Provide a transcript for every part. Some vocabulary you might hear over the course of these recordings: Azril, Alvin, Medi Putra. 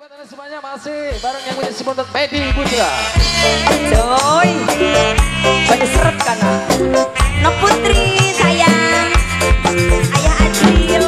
buat anda semuanya masih bareng yang punya sebutan Medi Putra. Doi, banyak seret karena no putri sayang, ayah Azril.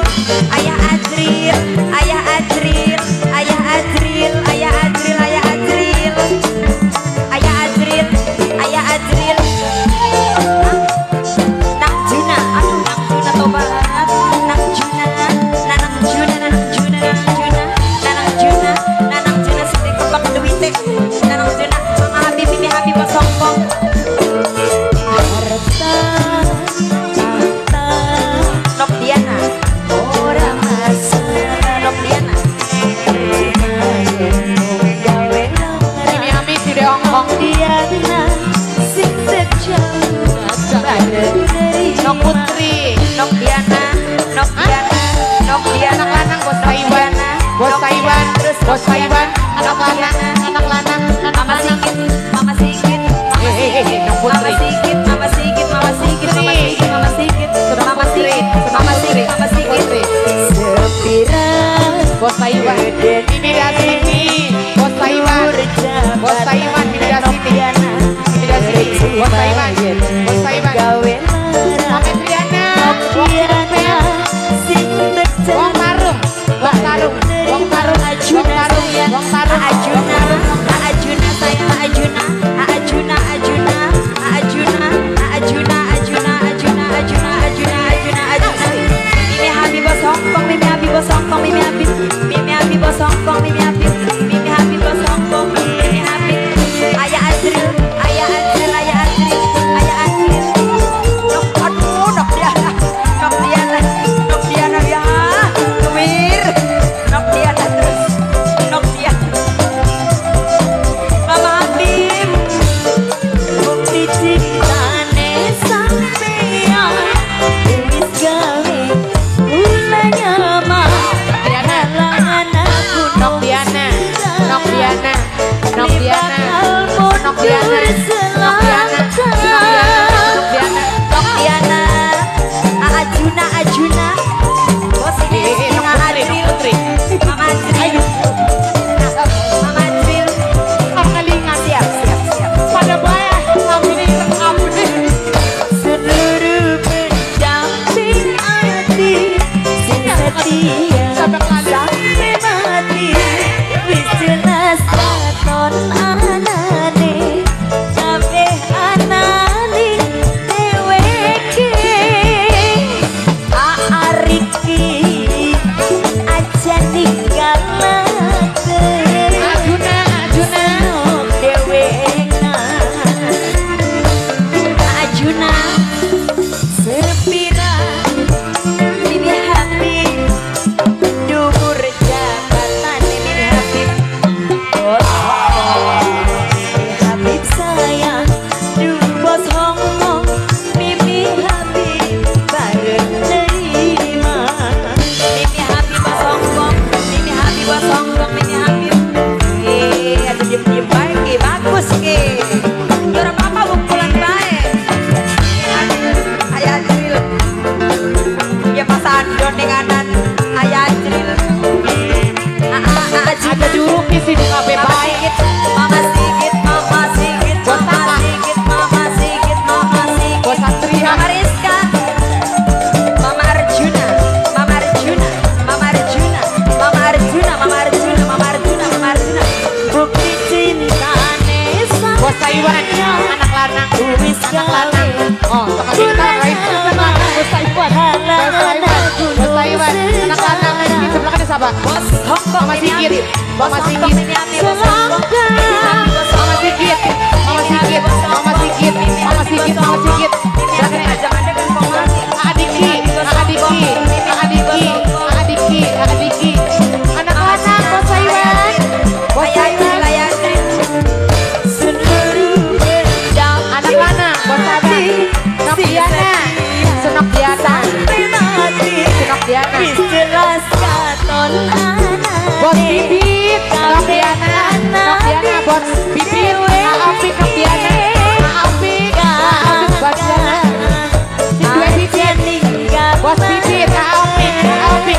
Bos bibit, Alvin,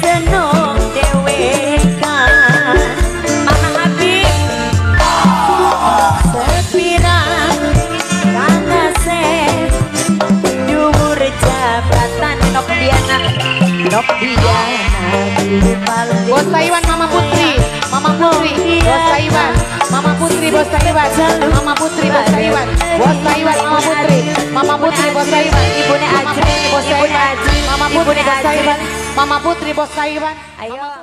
senong dewek kan. pondok dia Bos Taiwan, Mama Putri, Mama Putri, Bos Taiwan, Mama Putri, Bos Taiwan, Mama Putri, Bos Taiwan, Bos Taiwan, Mama Putri, Mama Putri, Bos Taiwan, ibune Ajri, Bos Taiwan, Mama Putri, Bos Taiwan, Mama Putri, Bos Taiwan, ayo.